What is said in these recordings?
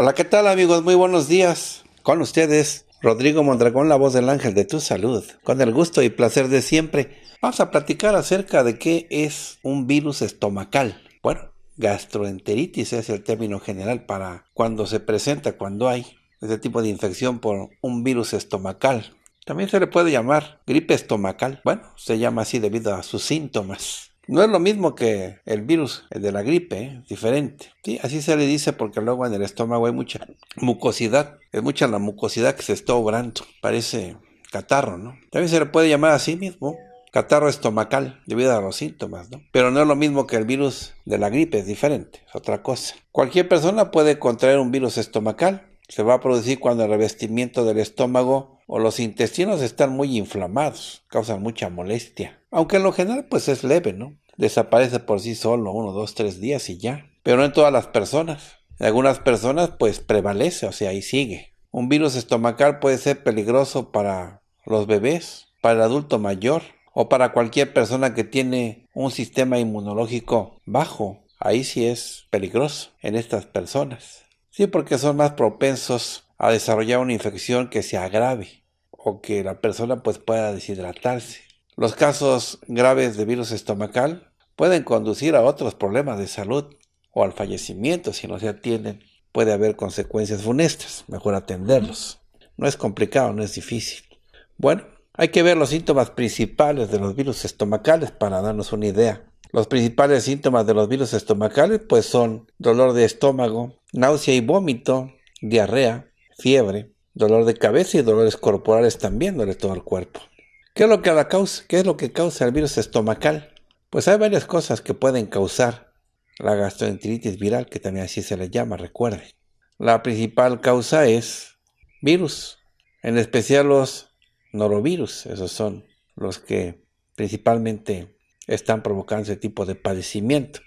Hola, ¿qué tal amigos? Muy buenos días. Con ustedes, Rodrigo Mondragón, la voz del ángel de tu salud. Con el gusto y placer de siempre, vamos a platicar acerca de qué es un virus estomacal. Bueno, gastroenteritis es el término general para cuando se presenta, cuando hay este tipo de infección por un virus estomacal. También se le puede llamar gripe estomacal. Bueno, se llama así debido a sus síntomas. No es lo mismo que el virus de la gripe, diferente. Sí, así se le dice porque luego en el estómago hay mucha mucosidad. Es mucha la mucosidad que se está obrando. Parece catarro, ¿no? También se le puede llamar así mismo catarro estomacal debido a los síntomas, ¿no? Pero no es lo mismo que el virus de la gripe, es diferente, es otra cosa. Cualquier persona puede contraer un virus estomacal. Se va a producir cuando el revestimiento del estómago o los intestinos están muy inflamados, causan mucha molestia. Aunque en lo general pues es leve, ¿no? Desaparece por sí solo 1, 2, 3 días y ya. Pero no en todas las personas. En algunas personas pues prevalece, o sea, ahí sigue. Un virus estomacal puede ser peligroso para los bebés, para el adulto mayor o para cualquier persona que tiene un sistema inmunológico bajo. Ahí sí es peligroso en estas personas. Sí, porque son más propensos a desarrollar una infección que se agrave o que la persona pues pueda deshidratarse. Los casos graves de virus estomacal pueden conducir a otros problemas de salud o al fallecimiento si no se atienden. Puede haber consecuencias funestas, mejor atenderlos. No es complicado, no es difícil. Bueno, hay que ver los síntomas principales de los virus estomacales para darnos una idea. Los principales síntomas de los virus estomacales pues son dolor de estómago, náusea y vómito, diarrea, fiebre, dolor de cabeza y dolores corporales también, duele todo el cuerpo. ¿Qué es lo que la causa? ¿Qué es lo que causa el virus estomacal? Pues hay varias cosas que pueden causar la gastroenteritis viral, que también así se le llama, recuerden. La principal causa es virus, en especial los norovirus, esos son los que principalmente están provocando ese tipo de padecimiento.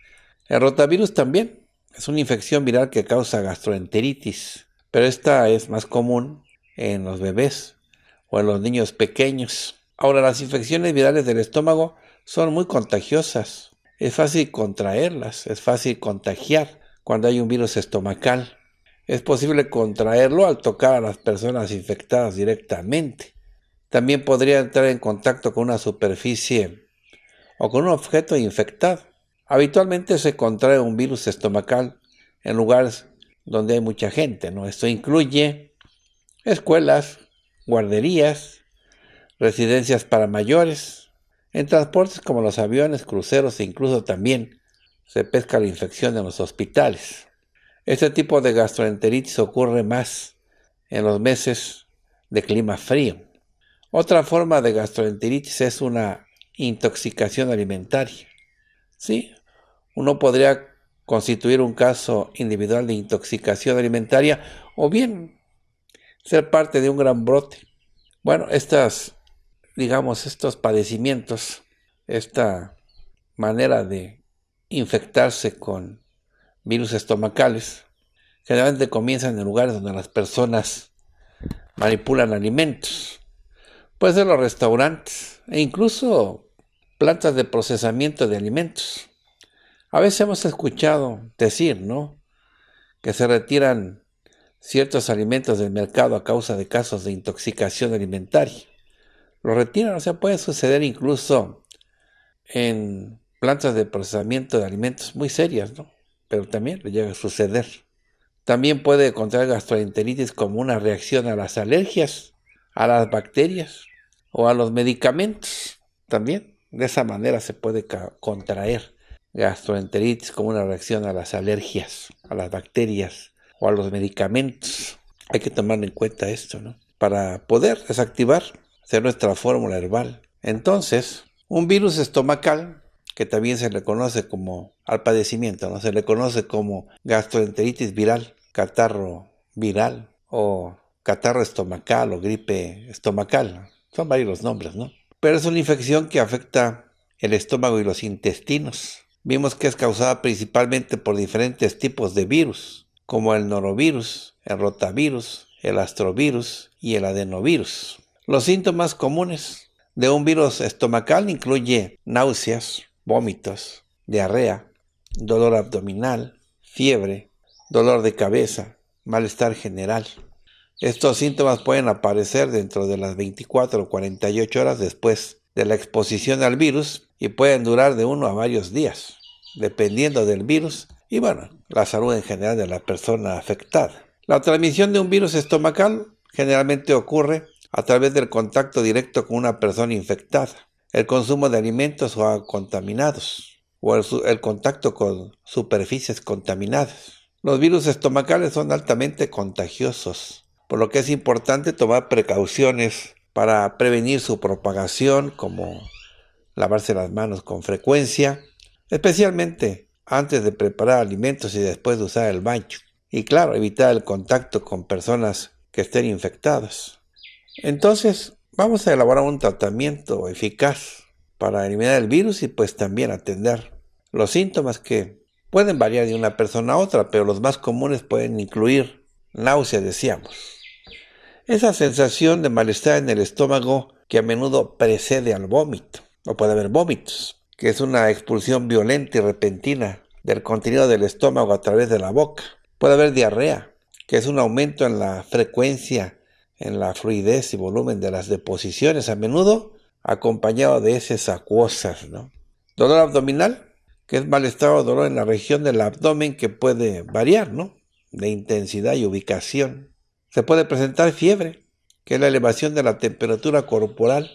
El rotavirus también es una infección viral que causa gastroenteritis, pero esta es más común en los bebés o en los niños pequeños. Ahora, las infecciones virales del estómago son muy contagiosas. Es fácil contraerlas, es fácil contagiar cuando hay un virus estomacal. Es posible contraerlo al tocar a las personas infectadas directamente. También podría entrar en contacto con una superficie o con un objeto infectado. Habitualmente se contrae un virus estomacal en lugares donde hay mucha gente, ¿no? Esto incluye escuelas, guarderías, residencias para mayores, en transportes como los aviones, cruceros e incluso también se pesca la infección en los hospitales. Este tipo de gastroenteritis ocurre más en los meses de clima frío. Otra forma de gastroenteritis es una intoxicación alimentaria. Sí, uno podría constituir un caso individual de intoxicación alimentaria o bien ser parte de un gran brote. Bueno, estos padecimientos, esta manera de infectarse con virus estomacales, generalmente comienzan en lugares donde las personas manipulan alimentos. Puede ser los restaurantes e incluso plantas de procesamiento de alimentos. A veces hemos escuchado decir, ¿no?, que se retiran ciertos alimentos del mercado a causa de casos de intoxicación alimentaria. Lo retiran, o sea, puede suceder incluso en plantas de procesamiento de alimentos muy serias, ¿no? Pero también le llega a suceder. También puede contraer gastroenteritis como una reacción a las alergias, a las bacterias o a los medicamentos. También de esa manera se puede contraer gastroenteritis como una reacción a las alergias, a las bacterias o a los medicamentos. Hay que tomar en cuenta esto, ¿no?, para poder desactivar ser nuestra fórmula herbal. Entonces, un virus estomacal, que también se le conoce como al padecimiento, ¿no? Se le conoce como gastroenteritis viral, catarro viral o catarro estomacal o gripe estomacal. Son varios los nombres, ¿no? Pero es una infección que afecta el estómago y los intestinos. Vimos que es causada principalmente por diferentes tipos de virus, como el norovirus, el rotavirus, el astrovirus y el adenovirus. Los síntomas comunes de un virus estomacal incluye náuseas, vómitos, diarrea, dolor abdominal, fiebre, dolor de cabeza, malestar general. Estos síntomas pueden aparecer dentro de las 24 o 48 horas después de la exposición al virus y pueden durar de uno a varios días, dependiendo del virus y, bueno, la salud en general de la persona afectada. La transmisión de un virus estomacal generalmente ocurre a través del contacto directo con una persona infectada, el consumo de alimentos o contaminados, o el contacto con superficies contaminadas. Los virus estomacales son altamente contagiosos, por lo que es importante tomar precauciones para prevenir su propagación, como lavarse las manos con frecuencia, especialmente antes de preparar alimentos y después de usar el baño. Y claro, evitar el contacto con personas que estén infectadas. Entonces, vamos a elaborar un tratamiento eficaz para eliminar el virus y pues también atender los síntomas, que pueden variar de una persona a otra, pero los más comunes pueden incluir náusea, decíamos. Esa sensación de malestar en el estómago que a menudo precede al vómito, o puede haber vómitos, que es una expulsión violenta y repentina del contenido del estómago a través de la boca. Puede haber diarrea, que es un aumento en la frecuencia, en la fluidez y volumen de las deposiciones, a menudo acompañado de heces acuosas, ¿no? Dolor abdominal, que es malestar o dolor en la región del abdomen que puede variar, ¿no?, de intensidad y ubicación. Se puede presentar fiebre, que es la elevación de la temperatura corporal,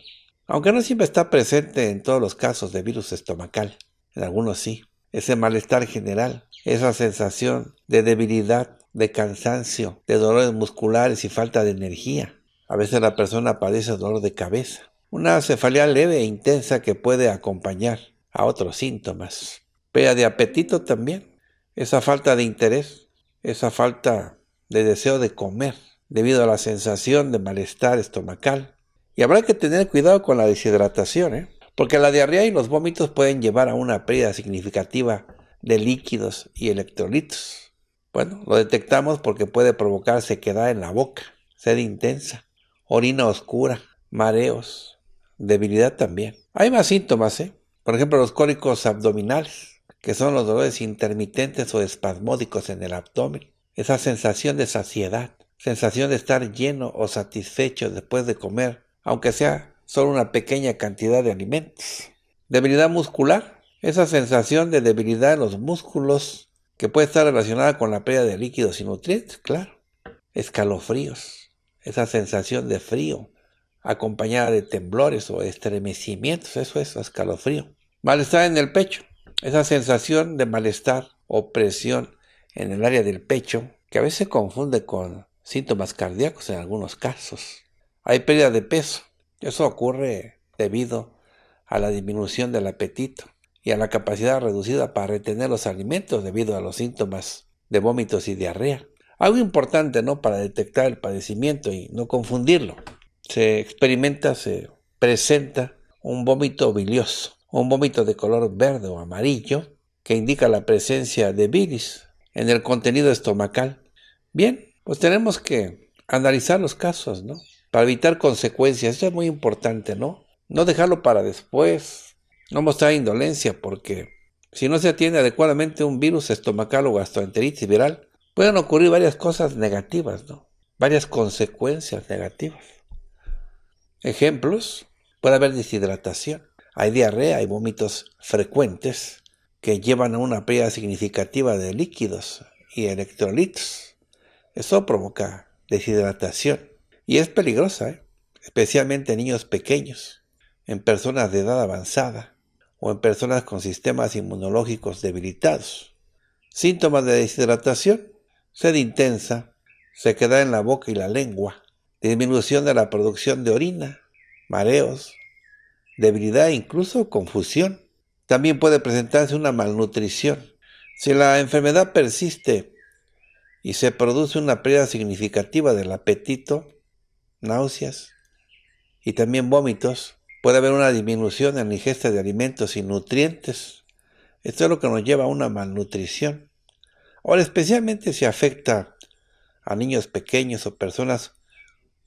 aunque no siempre está presente en todos los casos de virus estomacal. En algunos sí. Ese malestar general, esa sensación de debilidad, de cansancio, de dolores musculares y falta de energía. A veces la persona padece dolor de cabeza. Una cefalea leve e intensa que puede acompañar a otros síntomas. Pérdida de apetito también. Esa falta de interés, esa falta de deseo de comer debido a la sensación de malestar estomacal. Y habrá que tener cuidado con la deshidratación, porque la diarrea y los vómitos pueden llevar a una pérdida significativa de líquidos y electrolitos. Bueno, lo detectamos porque puede provocar sequedad en la boca, sed intensa, orina oscura, mareos, debilidad también. Hay más síntomas, Por ejemplo, los cólicos abdominales, que son los dolores intermitentes o espasmódicos en el abdomen. Esa sensación de saciedad, sensación de estar lleno o satisfecho después de comer, aunque sea solo una pequeña cantidad de alimentos. Debilidad muscular, esa sensación de debilidad en los músculos, que puede estar relacionada con la pérdida de líquidos y nutrientes, claro. Escalofríos, esa sensación de frío, acompañada de temblores o estremecimientos, eso es escalofrío. Malestar en el pecho, esa sensación de malestar o presión en el área del pecho, que a veces se confunde con síntomas cardíacos en algunos casos. Hay pérdida de peso, eso ocurre debido a la disminución del apetito y a la capacidad reducida para retener los alimentos debido a los síntomas de vómitos y diarrea. Algo importante, ¿no?, para detectar el padecimiento y no confundirlo. Se presenta un vómito bilioso, un vómito de color verde o amarillo, que indica la presencia de bilis en el contenido estomacal. Bien, pues tenemos que analizar los casos, ¿no?, para evitar consecuencias. Eso es muy importante, ¿no? No dejarlo para después. No mostrar indolencia, porque si no se atiende adecuadamente un virus estomacal o gastroenteritis viral, pueden ocurrir varias cosas negativas, ¿no? Varias consecuencias negativas. Ejemplos, puede haber deshidratación, hay diarrea, hay vómitos frecuentes que llevan a una pérdida significativa de líquidos y electrolitos. Eso provoca deshidratación y es peligrosa, especialmente en niños pequeños, en personas de edad avanzada o en personas con sistemas inmunológicos debilitados. Síntomas de deshidratación, sed intensa, sequedad en la boca y la lengua, disminución de la producción de orina, mareos, debilidad e incluso confusión. También puede presentarse una malnutrición. Si la enfermedad persiste y se produce una pérdida significativa del apetito, náuseas y también vómitos, puede haber una disminución en la ingesta de alimentos y nutrientes. Esto es lo que nos lleva a una malnutrición. Ahora, especialmente si afecta a niños pequeños o personas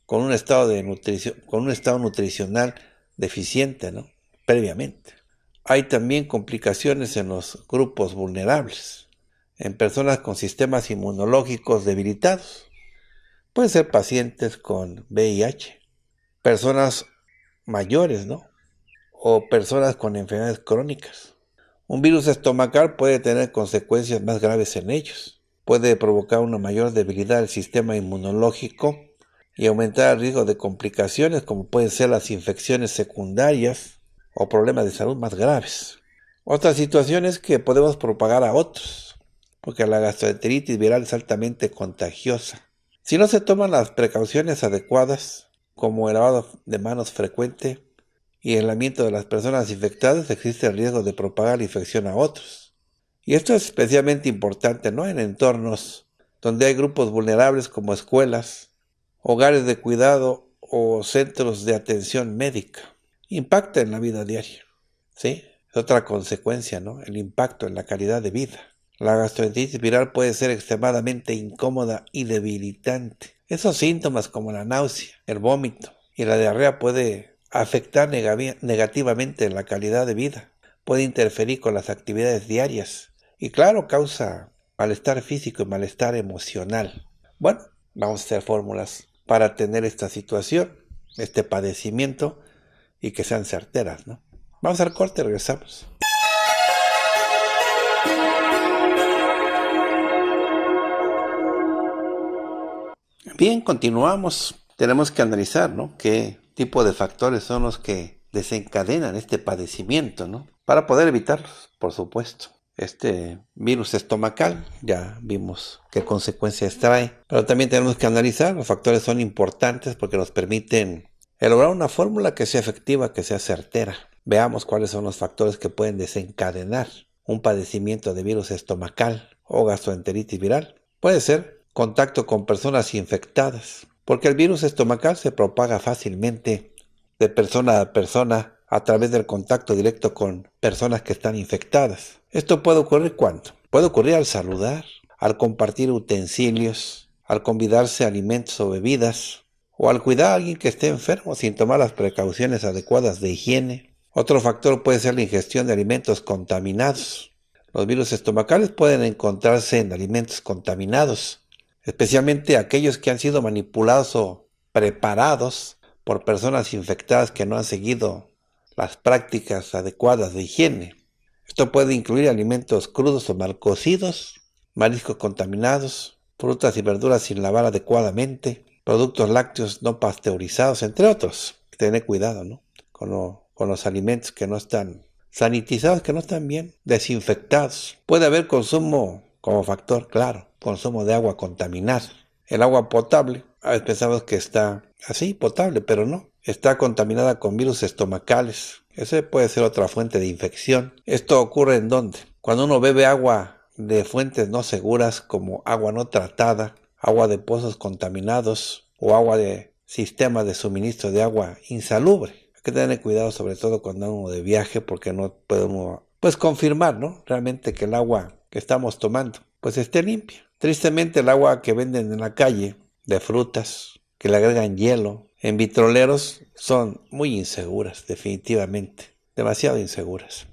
con un estado de nutrición, con un estado nutricional deficiente, ¿no?, previamente. Hay también complicaciones en los grupos vulnerables, en personas con sistemas inmunológicos debilitados. Pueden ser pacientes con VIH, personas mayores, ¿no?, o personas con enfermedades crónicas. Un virus estomacal puede tener consecuencias más graves en ellos. Puede provocar una mayor debilidad del sistema inmunológico y aumentar el riesgo de complicaciones como pueden ser las infecciones secundarias o problemas de salud más graves. Otras situaciones que podemos propagar a otros, porque la gastroenteritis viral es altamente contagiosa. Si no se toman las precauciones adecuadas, como el lavado de manos frecuente y el aislamiento de las personas infectadas, existe el riesgo de propagar la infección a otros. Y esto es especialmente importante, ¿no?, en entornos donde hay grupos vulnerables como escuelas, hogares de cuidado o centros de atención médica. Impacta en la vida diaria, ¿sí? Es otra consecuencia, ¿no?, el impacto en la calidad de vida. La gastroenteritis viral puede ser extremadamente incómoda y debilitante. Esos síntomas como la náusea, el vómito y la diarrea puede afectar negativamente la calidad de vida. Puede interferir con las actividades diarias y, claro, causa malestar físico y malestar emocional. Bueno, vamos a hacer fórmulas para atender esta situación, este padecimiento, y que sean certeras, ¿no? Vamos al corte, regresamos. Bien, continuamos. Tenemos que analizar, ¿no?, qué tipo de factores son los que desencadenan este padecimiento, ¿no?, para poder evitarlos, por supuesto. Este virus estomacal, ya vimos qué consecuencias trae, pero también tenemos que analizar. Los factores son importantes porque nos permiten elaborar una fórmula que sea efectiva, que sea certera. Veamos cuáles son los factores que pueden desencadenar un padecimiento de virus estomacal o gastroenteritis viral. Puede ser contacto con personas infectadas, porque el virus estomacal se propaga fácilmente de persona a persona a través del contacto directo con personas que están infectadas. ¿Esto puede ocurrir cuándo? Puede ocurrir al saludar, al compartir utensilios, al convidarse alimentos o bebidas, o al cuidar a alguien que esté enfermo sin tomar las precauciones adecuadas de higiene. Otro factor puede ser la ingestión de alimentos contaminados. Los virus estomacales pueden encontrarse en alimentos contaminados, especialmente aquellos que han sido manipulados o preparados por personas infectadas que no han seguido las prácticas adecuadas de higiene. Esto puede incluir alimentos crudos o mal cocidos, mariscos contaminados, frutas y verduras sin lavar adecuadamente, productos lácteos no pasteurizados, entre otros. Tener cuidado, ¿no?, con los alimentos que no están sanitizados, que no están bien desinfectados. Puede haber consumo, como factor claro, consumo de agua contaminada. El agua potable, a veces pensamos que está así, potable, pero no. Está contaminada con virus estomacales. Ese puede ser otra fuente de infección. ¿Esto ocurre en dónde? Cuando uno bebe agua de fuentes no seguras, como agua no tratada, agua de pozos contaminados o agua de sistemas de suministro de agua insalubre. Hay que tener cuidado, sobre todo cuando uno de viaje, porque no podemos confirmar, ¿no?, realmente que el agua que estamos tomando pues esté limpia. Tristemente, el agua que venden en la calle de frutas, que le agregan hielo, en vitroleros, son muy inseguras, definitivamente, demasiado inseguras.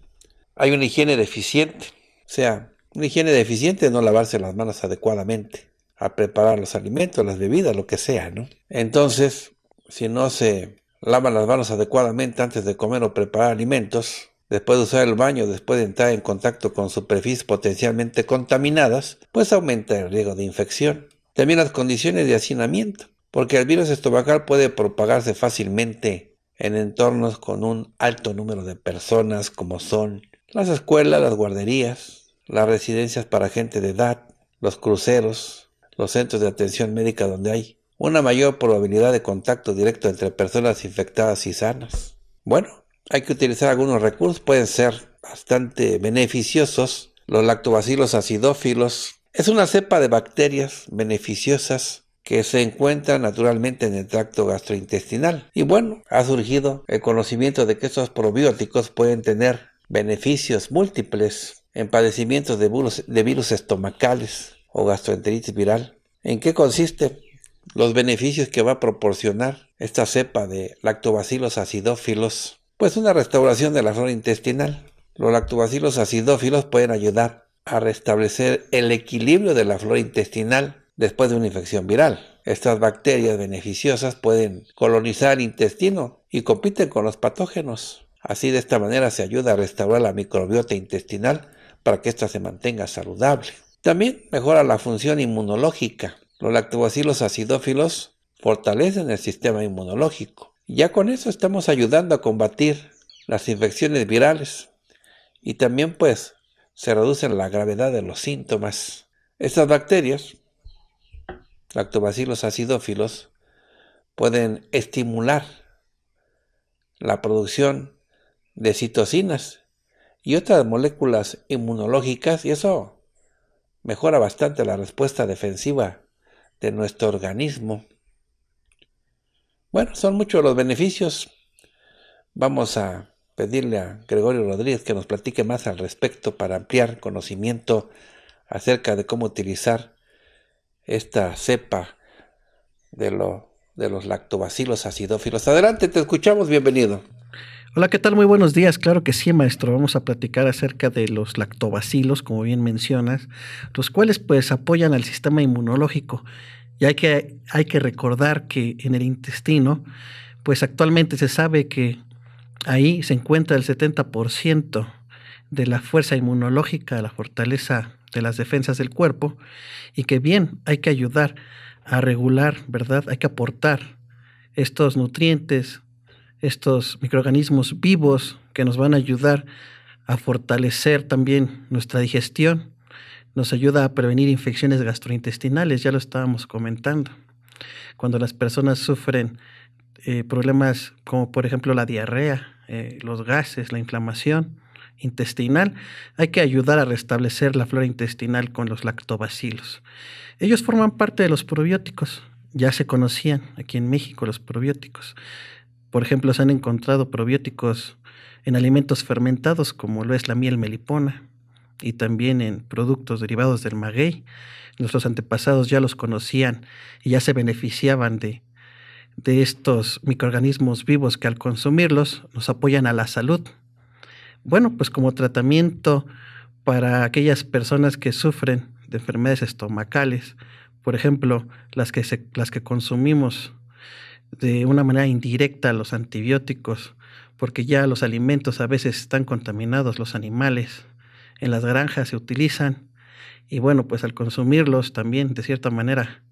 Hay una higiene deficiente, o sea, una higiene deficiente de no lavarse las manos adecuadamente a preparar los alimentos, las bebidas, lo que sea, ¿no? Entonces, si no se lavan las manos adecuadamente antes de comer o preparar alimentos, después de usar el baño, después de entrar en contacto con superficies potencialmente contaminadas, pues aumenta el riesgo de infección. También las condiciones de hacinamiento, porque el virus estomacal puede propagarse fácilmente en entornos con un alto número de personas, como son las escuelas, las guarderías, las residencias para gente de edad, los cruceros, los centros de atención médica donde hay una mayor probabilidad de contacto directo entre personas infectadas y sanas. Bueno, hay que utilizar algunos recursos, pueden ser bastante beneficiosos. Los lactobacilos acidófilos es una cepa de bacterias beneficiosas que se encuentra naturalmente en el tracto gastrointestinal. Y bueno, ha surgido el conocimiento de que estos probióticos pueden tener beneficios múltiples en padecimientos de virus estomacales o gastroenteritis viral. ¿En qué consiste los beneficios que va a proporcionar esta cepa de lactobacilos acidófilos? Pues una restauración de la flora intestinal. Los lactobacilos acidófilos pueden ayudar a restablecer el equilibrio de la flora intestinal después de una infección viral. Estas bacterias beneficiosas pueden colonizar el intestino y compiten con los patógenos. Así, de esta manera se ayuda a restaurar la microbiota intestinal para que ésta se mantenga saludable. También mejora la función inmunológica. Los lactobacilos acidófilos fortalecen el sistema inmunológico. Ya con eso estamos ayudando a combatir las infecciones virales y también pues se reduce la gravedad de los síntomas. Estas bacterias lactobacilos acidófilos pueden estimular la producción de citocinas y otras moléculas inmunológicas, y eso mejora bastante la respuesta defensiva de nuestro organismo. Bueno, son muchos los beneficios. Vamos a pedirle a Gregorio Rodríguez que nos platique más al respecto para ampliar conocimiento acerca de cómo utilizar esta cepa de los lactobacilos acidófilos. Adelante, te escuchamos, bienvenido. Hola, ¿qué tal? Muy buenos días. Claro que sí, maestro. Vamos a platicar acerca de los lactobacilos, como bien mencionas, los cuales pues apoyan al sistema inmunológico. Y hay que recordar que en el intestino, pues actualmente se sabe que ahí se encuentra el 70% de la fuerza inmunológica, la fortaleza de las defensas del cuerpo, y que bien hay que ayudar a regular, ¿verdad? Hay que aportar estos nutrientes, estos microorganismos vivos que nos van a ayudar a fortalecer también nuestra digestión, nos ayuda a prevenir infecciones gastrointestinales, ya lo estábamos comentando. Cuando las personas sufren problemas como por ejemplo la diarrea, los gases, la inflamación intestinal, hay que ayudar a restablecer la flora intestinal con los lactobacilos. Ellos forman parte de los probióticos. Ya se conocían aquí en México los probióticos. Por ejemplo, se han encontrado probióticos en alimentos fermentados como lo es la miel melipona y también en productos derivados del maguey. Nuestros antepasados ya los conocían y ya se beneficiaban de estos microorganismos vivos que al consumirlos nos apoyan a la salud. Bueno, pues como tratamiento para aquellas personas que sufren de enfermedades estomacales, por ejemplo, las que consumimos de una manera indirecta los antibióticos, porque ya los alimentos a veces están contaminados, los animales en las granjas se utilizan, y bueno, pues al consumirlos también de cierta manera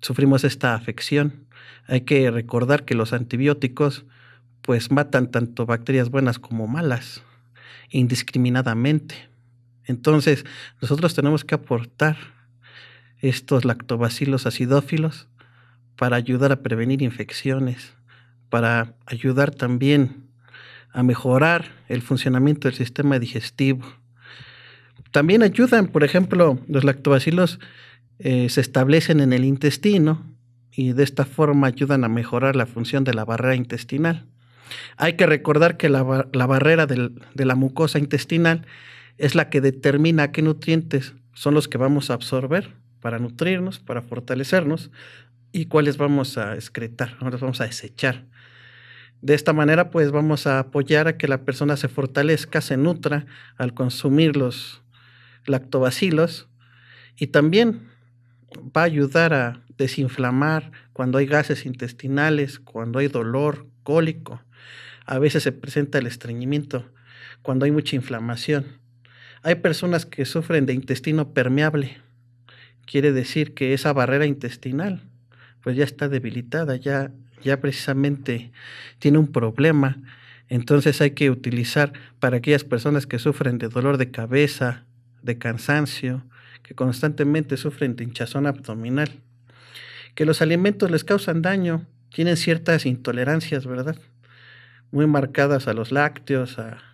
sufrimos esta afección. Hay que recordar que los antibióticos pues matan tanto bacterias buenas como malas, indiscriminadamente. Entonces, nosotros tenemos que aportar estos lactobacilos acidófilos para ayudar a prevenir infecciones, para ayudar también a mejorar el funcionamiento del sistema digestivo. También ayudan, por ejemplo, los lactobacilos se establecen en el intestino y de esta forma ayudan a mejorar la función de la barrera intestinal. Hay que recordar que la barrera de la mucosa intestinal es la que determina qué nutrientes son los que vamos a absorber para nutrirnos, para fortalecernos, y cuáles vamos a excretar, cuáles vamos a desechar. De esta manera, pues vamos a apoyar a que la persona se fortalezca, se nutra al consumir los lactobacilos, y también va a ayudar a desinflamar cuando hay gases intestinales, cuando hay dolor cólico. A veces se presenta el estreñimiento cuando hay mucha inflamación. Hay personas que sufren de intestino permeable. Quiere decir que esa barrera intestinal pues ya está debilitada, ya precisamente tiene un problema. Entonces hay que utilizar para aquellas personas que sufren de dolor de cabeza, de cansancio, que constantemente sufren de hinchazón abdominal, que los alimentos les causan daño, tienen ciertas intolerancias, ¿verdad? Muy marcadas a los lácteos, a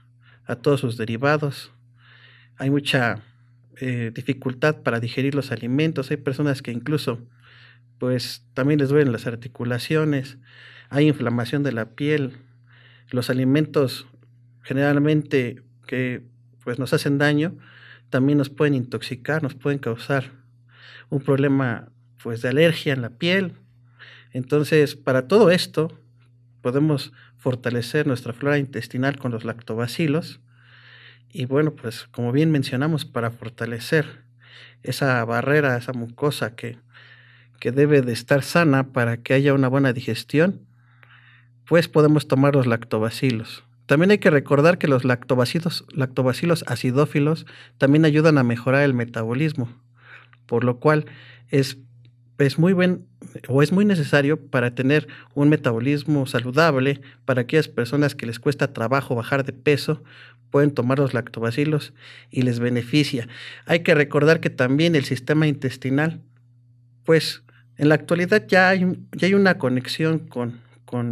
todos sus derivados. Hay mucha dificultad para digerir los alimentos. Hay personas que incluso pues también les duelen las articulaciones, hay inflamación de la piel. Los alimentos generalmente que pues nos hacen daño también nos pueden intoxicar, nos pueden causar un problema pues de alergia en la piel. Entonces, para todo esto podemos fortalecer nuestra flora intestinal con los lactobacilos. Y bueno, pues como bien mencionamos, para fortalecer esa barrera, esa mucosa que debe de estar sana para que haya una buena digestión, pues podemos tomar los lactobacilos. También hay que recordar que los lactobacilos acidófilos también ayudan a mejorar el metabolismo, por lo cual es muy necesario para tener un metabolismo saludable. Para aquellas personas que les cuesta trabajo bajar de peso, pueden tomar los lactobacilos y les beneficia. Hay que recordar que también el sistema intestinal, pues en la actualidad ya hay una conexión con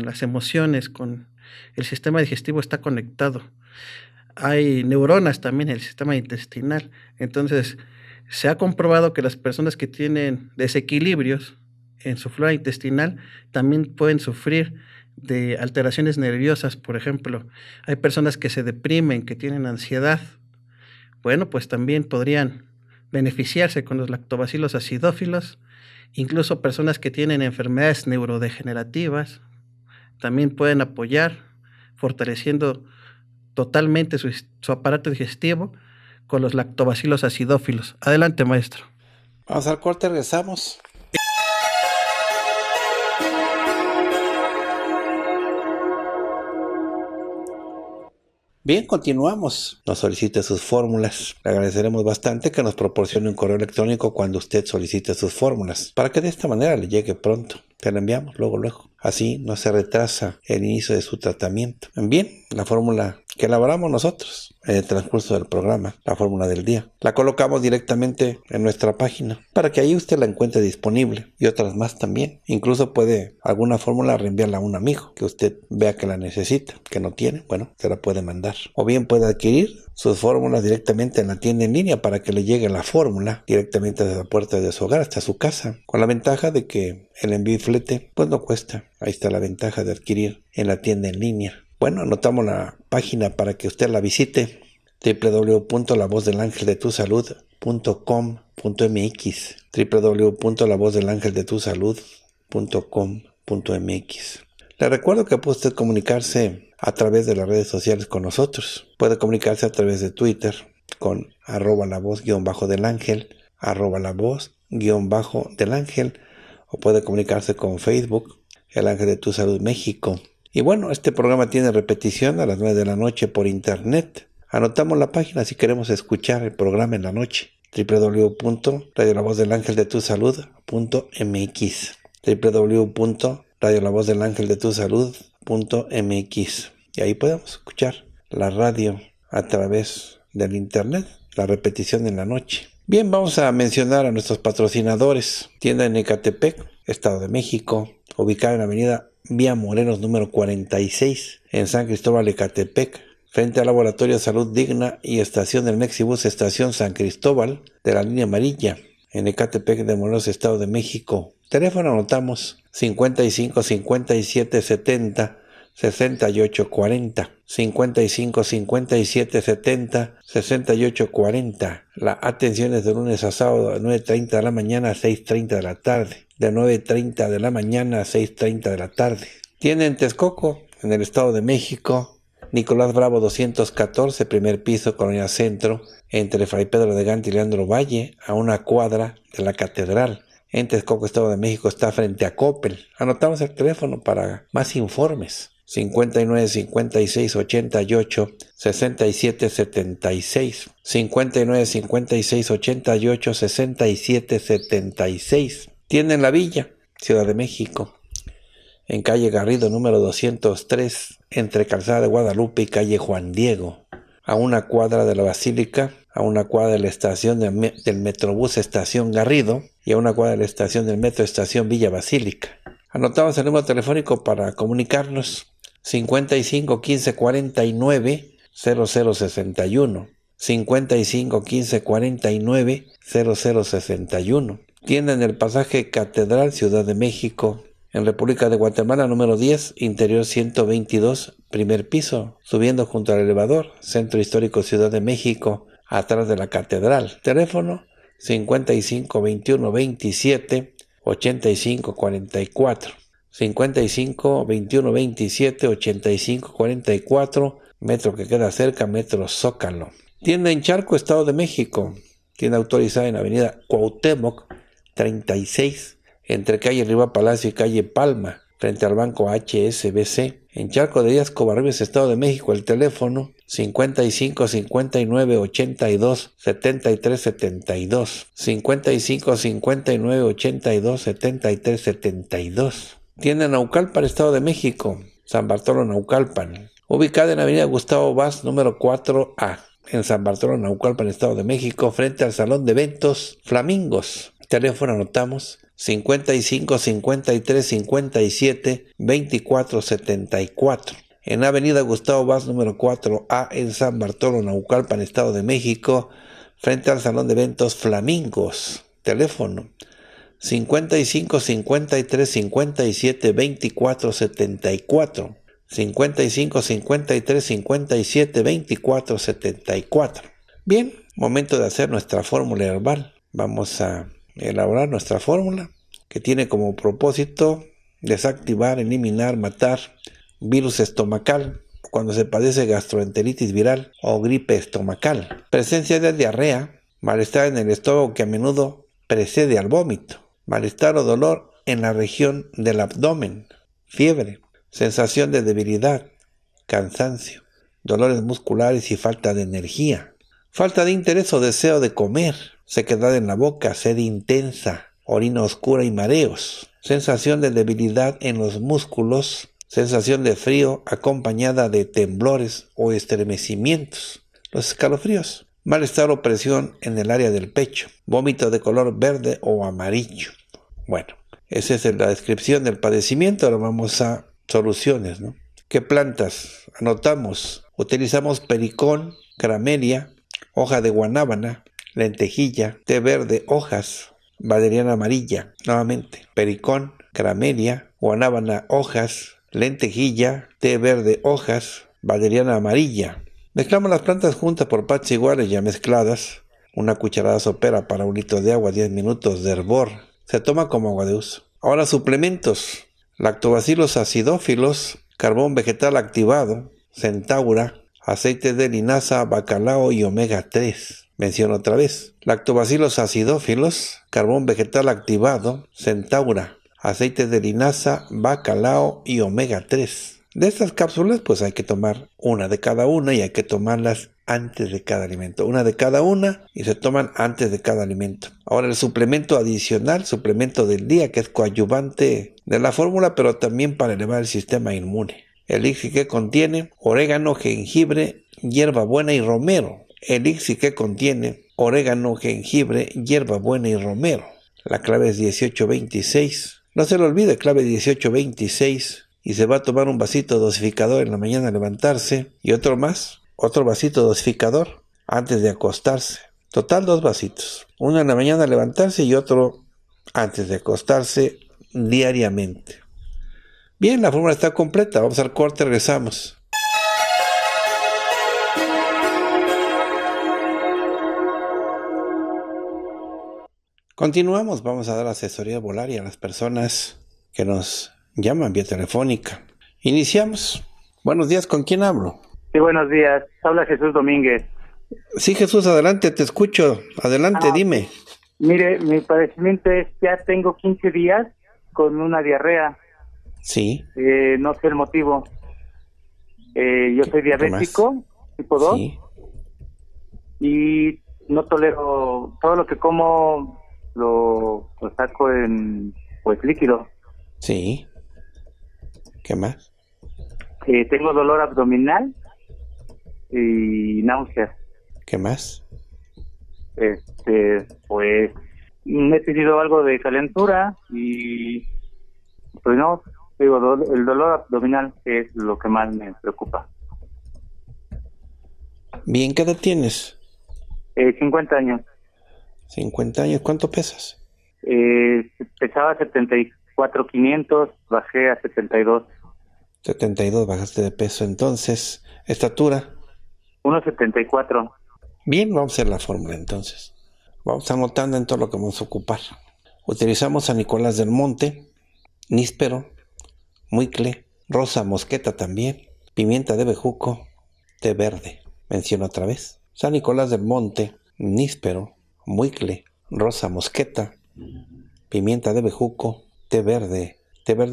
las emociones, con el sistema digestivo está conectado. Hay neuronas también en el sistema intestinal. Entonces, se ha comprobado que las personas que tienen desequilibrios en su flora intestinal también pueden sufrir de alteraciones nerviosas. Por ejemplo, hay personas que se deprimen, que tienen ansiedad. Bueno, pues también podrían beneficiarse con los lactobacilos acidófilos. Incluso personas que tienen enfermedades neurodegenerativas también pueden apoyar, fortaleciendo totalmente su aparato digestivo con los lactobacilos acidófilos. Adelante, maestro. Vamos al corte, regresamos. Bien, continuamos. Nos solicite sus fórmulas. Le agradeceremos bastante que nos proporcione un correo electrónico cuando usted solicite sus fórmulas, para que de esta manera le llegue pronto. Te la enviamos luego. Así no se retrasa el inicio de su tratamiento. Bien, la fórmula que elaboramos nosotros en el transcurso del programa, la fórmula del día, la colocamos directamente en nuestra página para que ahí usted la encuentre disponible, y otras más también. Incluso puede alguna fórmula reenviarla a un amigo que usted vea que la necesita, que no tiene, bueno, se la puede mandar. O bien puede adquirir sus fórmulas directamente en la tienda en línea para que le llegue la fórmula directamente desde la puerta de su hogar hasta su casa, con la ventaja de que el envío y flete pues no cuesta. Ahí está la ventaja de adquirir en la tienda en línea. Bueno, anotamos la página para que usted la visite: www.lavozdelangeldetusalud.com.mx, www.lavozdelangeldetusalud.com.mx. Le recuerdo que puede usted comunicarse a través de las redes sociales con nosotros. Puede comunicarse a través de Twitter con @lavoz_delangel, @lavoz_delangel, o puede comunicarse con Facebook, El Ángel de tu Salud México. Y bueno, este programa tiene repetición a las 9 de la noche por internet. Anotamos la página si queremos escuchar el programa en la noche: www.radiolavozdelangeldetusalud.mx, www.radiolavozdelangeldetusalud.mx. Y ahí podemos escuchar la radio a través del internet, la repetición en la noche. Bien, vamos a mencionar a nuestros patrocinadores. Tienda en Ecatepec, Estado de México, ubicada en la avenida Vía Morelos número 46, en San Cristóbal, Ecatepec, frente al Laboratorio Salud Digna y estación del Mexibus Estación San Cristóbal de la línea amarilla, en Ecatepec de Morelos, Estado de México. Teléfono anotamos: 55 57 70 68 40, 55 57 70 68 40. La atención es de lunes a sábado de 9:30 de la mañana a 6:30 de la tarde. De 9:30 de la mañana a 6:30 de la tarde. Tiene en Texcoco, en el Estado de México, Nicolás Bravo 214, primer piso, Colonia Centro, entre Fray Pedro de Gante y Leandro Valle, a una cuadra de la Catedral. En Texcoco, Estado de México, está frente a Coppel. Anotamos el teléfono para más informes: 59 56 88 67 76, 59 56 88 67 76. Tienda en La Villa, Ciudad de México, en calle Garrido número 203, entre Calzada de Guadalupe y calle Juan Diego, a una cuadra de la Basílica, a una cuadra de la estación del Metrobús Estación Garrido y a una cuadra de la estación del Metro Estación Villa Basílica. Anotamos el número telefónico para comunicarnos: 55 15 49 0061. 55 15 49 0061. Tienda en el pasaje Catedral, Ciudad de México. En República de Guatemala, número 10, interior 122, primer piso, subiendo junto al elevador, Centro Histórico Ciudad de México, atrás de la Catedral. Teléfono 55 21 27 85 44, 55 21 27 85 44, metro que queda cerca, Metro Zócalo. Tienda en Charco, Estado de México. Tienda autorizada en Avenida Cuauhtémoc 36, entre calle Riva Palacio y calle Palma, frente al banco HSBC, en Charco de Díaz Covarrubias, Estado de México. El teléfono 55 59 82 73 72, 55 59 82 73 72. Tienda Naucalpan, Estado de México, San Bartolo Naucalpan, ubicada en Avenida Gustavo Vaz, número 4A, en San Bartolo Naucalpan, Estado de México, frente al Salón de Eventos Flamingos. Teléfono anotamos: 55 53 57 24 74. En Avenida Gustavo Vaz, número 4A, en San Bartolo, Naucalpan, Estado de México, frente al Salón de Eventos Flamingos. Teléfono: 55 53 57 24 74. 55 53 57 24 74. Bien, momento de hacer nuestra fórmula herbal. Vamos a elaborar nuestra fórmula que tiene como propósito desactivar, eliminar, matar virus estomacal cuando se padece gastroenteritis viral o gripe estomacal. Presencia de diarrea, malestar en el estómago que a menudo precede al vómito, malestar o dolor en la región del abdomen, fiebre, sensación de debilidad, cansancio, dolores musculares y falta de energía, falta de interés o deseo de comer, sequedad en la boca, sed intensa, orina oscura y mareos, sensación de debilidad en los músculos, sensación de frío acompañada de temblores o estremecimientos, los escalofríos, malestar o presión en el área del pecho, vómito de color verde o amarillo. Bueno, esa es la descripción del padecimiento. Ahora vamos a soluciones, ¿no? ¿Qué plantas anotamos? Utilizamos pericón, cramelia, hoja de guanábana, lentejilla, té verde, hojas, valeriana amarilla. Nuevamente, pericón, cramelia, guanábana, hojas, lentejilla, té verde, hojas, valeriana amarilla. Mezclamos las plantas juntas por partes iguales, ya mezcladas. Una cucharada sopera para 1 litro de agua, 10 minutos de hervor. Se toma como agua de uso. Ahora suplementos: lactobacilos acidófilos, carbón vegetal activado, centaura, aceite de linaza, bacalao y omega 3. Menciono otra vez: lactobacilos acidófilos, carbón vegetal activado, centaura, aceite de linaza, bacalao y omega 3. De estas cápsulas, pues hay que tomar una de cada una y hay que tomarlas antes de cada alimento. Una de cada una y se toman antes de cada alimento. Ahora el suplemento adicional, suplemento del día, que es coadyuvante de la fórmula, pero también para elevar el sistema inmune. El elixir que contiene orégano, jengibre, hierbabuena y romero. Elixir que contiene orégano, jengibre, hierbabuena y romero. La clave es 1826. No se lo olvide, clave 1826. Y se va a tomar un vasito dosificador en la mañana al levantarse. Y otro más, otro vasito dosificador antes de acostarse. Total 2 vasitos. Uno en la mañana al levantarse y otro antes de acostarse diariamente. Bien, la fórmula está completa. Vamos al corte, regresamos. Continuamos, vamos a dar asesoría volaria a las personas que nos llaman vía telefónica. Iniciamos. Buenos días, ¿con quién hablo? Sí, buenos días. Habla Jesús Domínguez. Sí, Jesús, adelante, te escucho. Adelante, dime. Mire, mi padecimiento es, ya tengo 15 días con una diarrea. Sí. No sé el motivo. Yo soy diabético, tipo 2. Sí. Y no tolero todo lo que como. Lo saco en, pues, líquido. Sí. ¿Qué más? Tengo dolor abdominal y náuseas. ¿Qué más? pues me he tenido algo de calentura y pues no, digo, el dolor abdominal es lo que más me preocupa. Bien, ¿qué edad tienes? 50 años. 50 años, ¿cuánto pesas? Pesaba 74,500, bajé a 72. 72, bajaste de peso. Entonces, ¿estatura? 1,74. Bien, vamos a hacer la fórmula entonces. Vamos anotando en todo lo que vamos a ocupar. Utilizamos a Nicolás del Monte, níspero, muicle, rosa mosqueta también, pimienta de bejuco, té verde. Menciono otra vez. San Nicolás del Monte, níspero, muicle, rosa mosqueta, pimienta de bejuco, té verde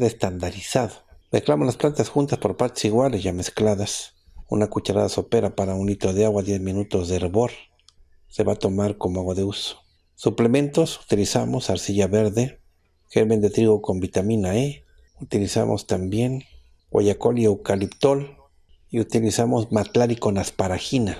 estandarizado. Mezclamos las plantas juntas por partes iguales ya mezcladas. Una cucharada sopera para 1 litro de agua, 10 minutos de hervor. Se va a tomar como agua de uso. Suplementos, utilizamos arcilla verde, germen de trigo con vitamina E. Utilizamos también guayacol y eucaliptol. Y utilizamos matlari con asparagina.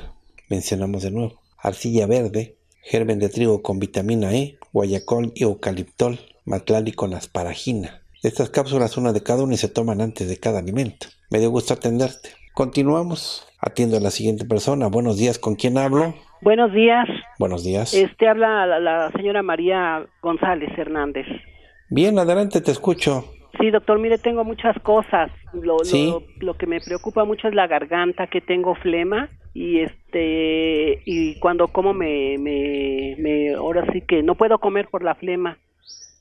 Mencionamos de nuevo. Arcilla verde, germen de trigo con vitamina E, guayacol y eucaliptol, matlari con asparagina. Estas cápsulas, una de cada una, y se toman antes de cada alimento. Me dio gusto atenderte. Continuamos. Atiendo a la siguiente persona. Buenos días, ¿con quién hablo? Buenos días. Buenos días. Habla la señora María González Hernández. Bien, adelante, te escucho. Sí, doctor, mire, tengo muchas cosas. ¿Sí? Lo que me preocupa mucho es la garganta, que tengo flema. Y y cuando como ahora sí que no puedo comer por la flema.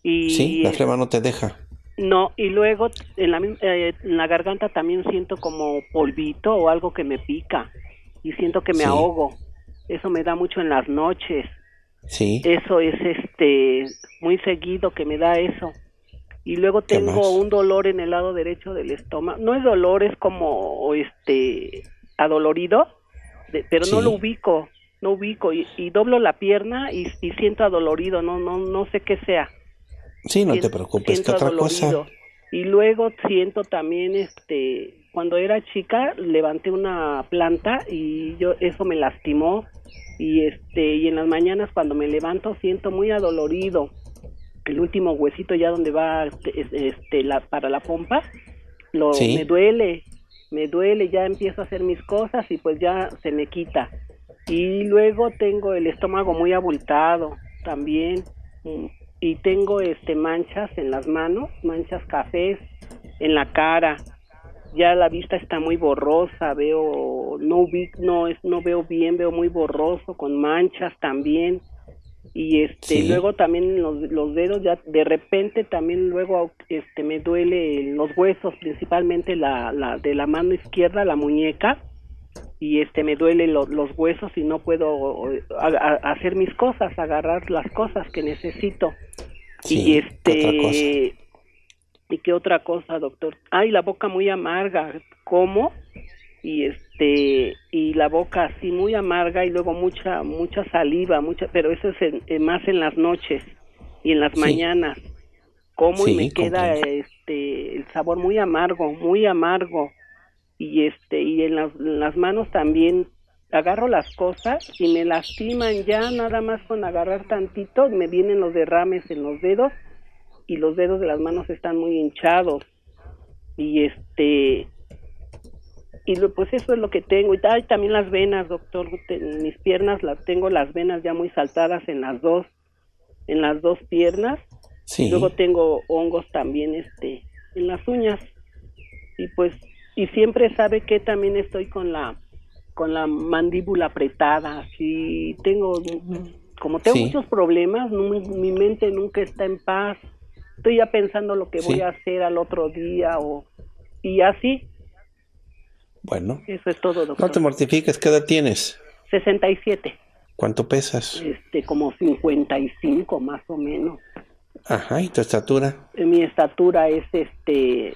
Y sí, la flema no te deja. No, y luego en la garganta también siento como polvito o algo que me pica y siento que me ahogo. Eso me da mucho en las noches. Sí. Eso es muy seguido que me da eso. Y luego tengo un dolor en el lado derecho del estómago. No es dolor, es como adolorido, pero no lo ubico, y doblo la pierna y siento adolorido, no sé qué sea. Sí, no te preocupes, que otra cosa. Y luego siento también, cuando era chica levanté una planta y eso me lastimó, y en las mañanas cuando me levanto siento muy adolorido el último huesito ya donde va para la pompa, me duele, ya empiezo a hacer mis cosas y pues ya se me quita. Y luego tengo el estómago muy abultado también. Y tengo manchas en las manos, manchas cafés, en la cara. Ya la vista está muy borrosa, no veo bien, veo muy borroso, con manchas también. Y luego también los dedos, ya de repente también luego me duele los huesos, principalmente la de la mano izquierda, la muñeca. Y me duele los huesos y no puedo hacer mis cosas, agarrar las cosas que necesito. Sí, y ¿y qué otra cosa, doctor? Ay, la boca muy amarga, como y la boca así muy amarga, y luego mucha saliva, pero eso es más en las noches y en las mañanas. Como y me queda el sabor muy amargo, muy amargo. Y en las manos también agarro las cosas y me lastiman, ya nada más con agarrar tantito me vienen los derrames en los dedos, y los dedos de las manos están muy hinchados. Y pues eso es lo que tengo. Y también las venas, doctor, mis piernas, tengo las venas ya muy saltadas en las dos piernas. Sí. Y luego tengo hongos también en las uñas. Y pues siempre sabe que también estoy con la mandíbula apretada, así tengo muchos problemas, mi mente nunca está en paz, estoy ya pensando lo que voy a hacer al otro día y así. Bueno, eso es todo, doctor. No te mortifiques. ¿Qué edad tienes? 67. ¿Cuánto pesas? Como 55 más o menos. Ajá, ¿y tu estatura? Mi estatura es de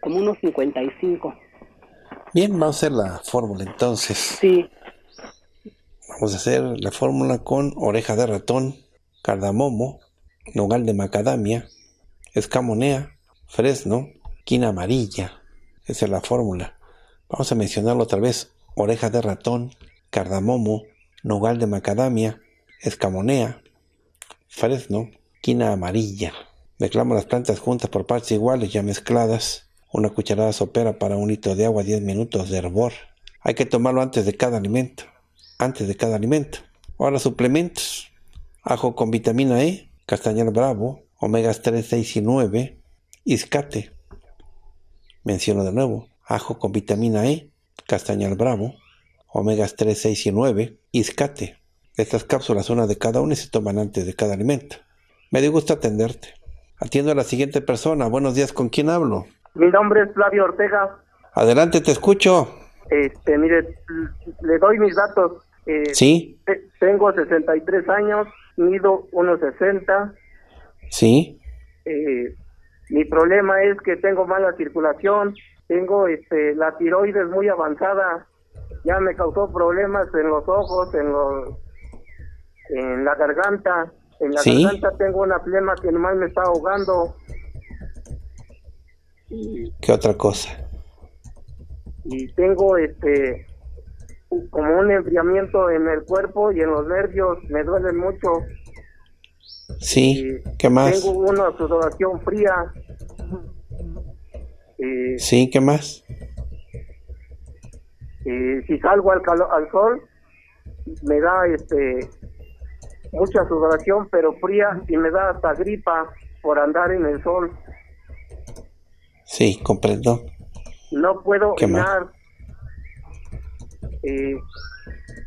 como 1,55. Bien, vamos a hacer la fórmula entonces. Sí. Vamos a hacer la fórmula con oreja de ratón, cardamomo, nogal de macadamia, escamonea, fresno, quina amarilla. Esa es la fórmula. Vamos a mencionarlo otra vez. Oreja de ratón, cardamomo, nogal de macadamia, escamonea, fresno, quina amarilla. Mezclamos las plantas juntas por partes iguales ya mezcladas. Una cucharada sopera para un litro de agua, 10 minutos de hervor. Hay que tomarlo antes de cada alimento. Ahora suplementos. Ajo con vitamina E, castañal bravo, omegas 3, 6 y 9, iscate. Menciono de nuevo. Ajo con vitamina E, castañal bravo, omegas 3, 6 y 9, iscate. Estas cápsulas, una de cada una, y se toman antes de cada alimento. Me dio gusto atenderte. Atiendo a la siguiente persona. Buenos días, ¿con quién hablo? Mi nombre es Flavio Ortega. Adelante, te escucho. Mire, le doy mis datos. Sí. Tengo 63 años, mido 1.60. Sí. Mi problema es que tengo mala circulación, tengo la tiroides muy avanzada. Ya me causó problemas en los ojos, en la garganta. En la ¿sí? garganta tengo una flema que nomás me está ahogando. ¿Qué otra cosa? Y tengo como un enfriamiento en el cuerpo y en los nervios, me duelen mucho. Sí, y ¿qué más? Tengo una sudoración fría. Sí, ¿qué más? Si salgo al sol, me da mucha sudoración, pero fría, y me da hasta gripa por andar en el sol. Sí, comprendo. No puedo orinar.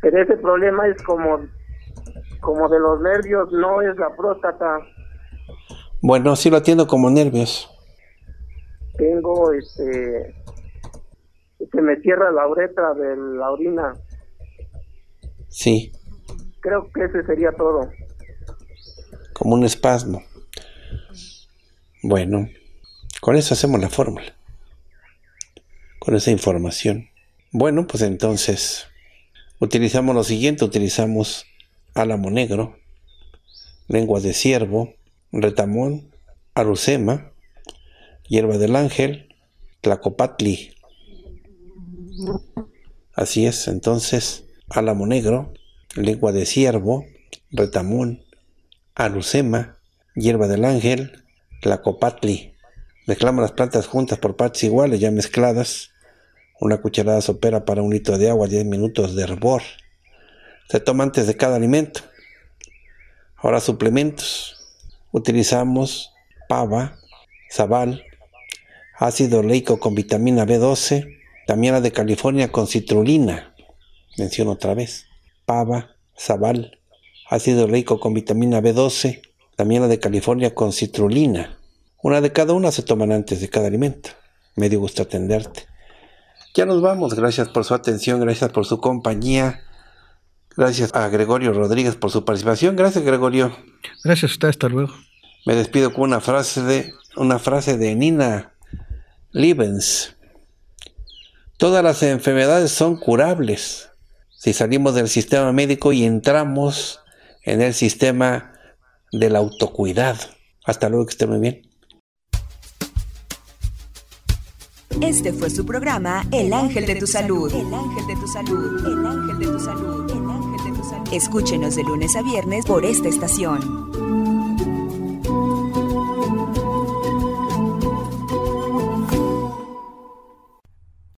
Pero ese problema es como de los nervios, no es la próstata. Bueno, sí lo atiendo como nervios. Tengo se me cierra la uretra de la orina. Sí. Creo que ese sería todo. Como un espasmo. Bueno, con eso hacemos la fórmula, con esa información. Bueno, pues entonces utilizamos lo siguiente. Utilizamos álamo negro, lengua de ciervo, retamón, arucema, hierba del ángel, tlacopatli. Así es, entonces álamo negro, lengua de ciervo, retamón, arucema, hierba del ángel, tlacopatli. Mezclamos las plantas juntas por partes iguales, ya mezcladas. Una cucharada sopera para un litro de agua, 10 minutos de hervor. Se toma antes de cada alimento. Ahora suplementos. Utilizamos pava, zabal, ácido oleico con vitamina B12, damiana de California con citrulina. Menciono otra vez. Pava, zabal, ácido oleico con vitamina B12, damiana de California con citrulina. Una de cada una se toman antes de cada alimento. Me dio gusto atenderte. Ya nos vamos. Gracias por su atención. Gracias por su compañía. Gracias a Gregorio Rodríguez por su participación. Gracias, Gregorio. Gracias a usted. Hasta luego. Me despido con una frase de Nina Liebens. Todas las enfermedades son curables si salimos del sistema médico y entramos en el sistema del autocuidado. Hasta luego. Que esté muy bien. Este fue su programa El Ángel de tu Salud. El Ángel de tu Salud. El Ángel de tu Salud. El Ángel de tu Salud. Escúchenos de lunes a viernes por esta estación.